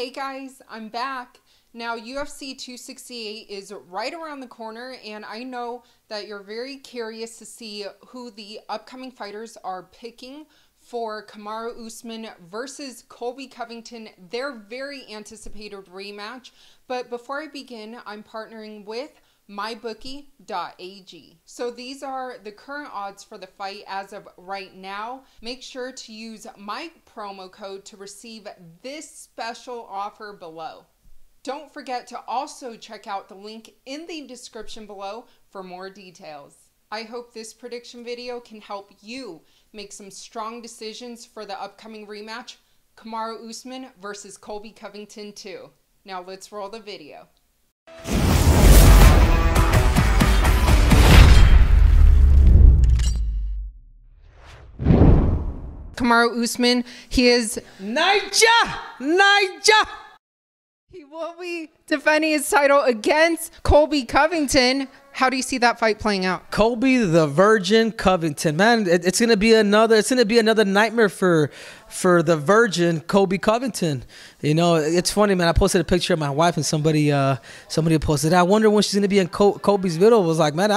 Hey guys, I'm back. Now UFC 268 is right around the corner, and I know that you're very curious to see who the upcoming fighters are picking for Kamaru Usman versus Colby Covington, their very anticipated rematch. But before I begin, I'm partnering with MyBookie.ag. So these are the current odds for the fight as of right now. Make sure to use my promo code to receive this special offer below. Don't forget to also check out the link in the description below for more details. I hope this prediction video can help you make some strong decisions for the upcoming rematch, Kamaru Usman versus Colby Covington 2. Now let's roll the video. Kamaru Usman, he is Niger. He will be defending his title against Colby Covington. How do you see that fight playing out? Colby the Virgin Covington, man, it's gonna be another nightmare for the Virgin Colby Covington. You know, it's funny, man. I posted a picture of my wife, and somebody posted, "I wonder when she's gonna be in Colby's middle." I was like, man,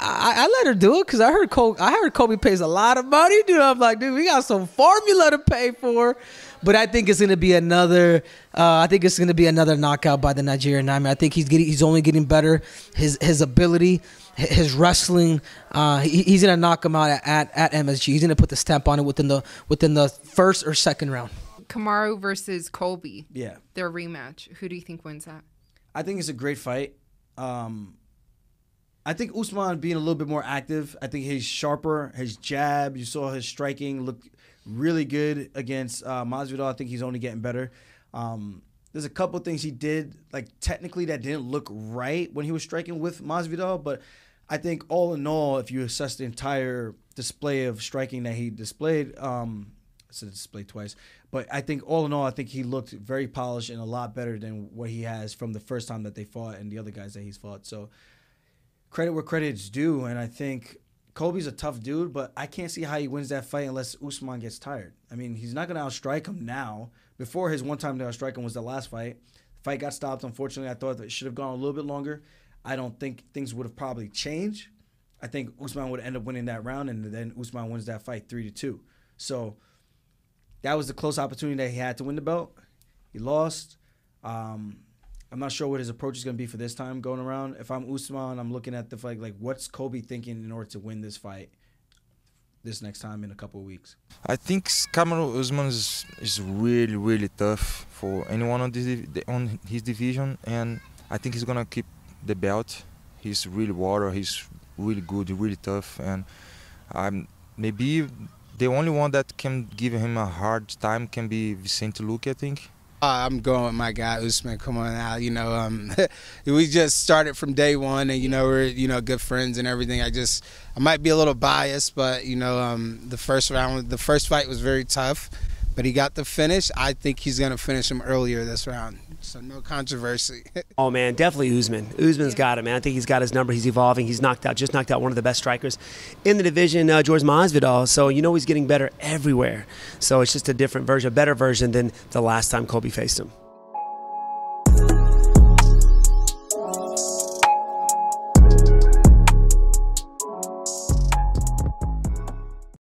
I let her do it because I heard Colby pays a lot of money, dude. I'm like, dude, we got some formula to pay for. But I think it's gonna be another. I think it's gonna be another knockout by the Nigerian Nightmare. I think he's only getting better. His ability, his wrestling. He's gonna knock him out at MSG. He's gonna put the stamp on it within the first or second round. Kamaru versus Colby. Yeah, their rematch. Who do you think wins that? I think it's a great fight. I think Usman being a little bit more active. I think he's sharper. His jab, you saw his striking looked really good against Masvidal. I think he's only getting better. There's a couple things he did, like technically, that didn't look right when he was striking with Masvidal. But I think all in all, if you assess the entire display of striking that he displayed, I said display twice. But I think all in all, I think he looked very polished and a lot better than what he has from the first time that they fought and the other guys that he's fought. So credit where credit's due, and I think Colby's a tough dude, but I can't see how he wins that fight unless Usman gets tired. I mean, he's not going to outstrike him now. Before, his one time to outstrike him was the last fight. The fight got stopped, unfortunately. I thought that it should have gone a little bit longer. I don't think things would have probably changed. I think Usman would end up winning that round, and then Usman wins that fight 3-2. So that was the close opportunity that he had to win the belt. He lost. I'm not sure what his approach is going to be for this time going around. If I'm Usman, I'm looking at the fight, like, what's Colby thinking in order to win this fight this next time in a couple of weeks? I think Kamaru Usman is really, really tough for anyone on his division, and I think he's going to keep the belt. He's really water, he's really good, really tough, and maybe the only one that can give him a hard time can be Vicente Luque, I think. I'm going with my guy Usman. Come on out, you know. We just started from day one, and you know we're good friends and everything. I might be a little biased, but you know the first fight was very tough, but he got the finish. I think he's gonna finish him earlier this round, so no controversy. Oh man, definitely Usman. Usman's got it, man. I think he's got his number. He's evolving. He's knocked out one of the best strikers in the division, Jorge Masvidal. So you know he's getting better everywhere. So it's just a different version, a better version than the last time Colby faced him.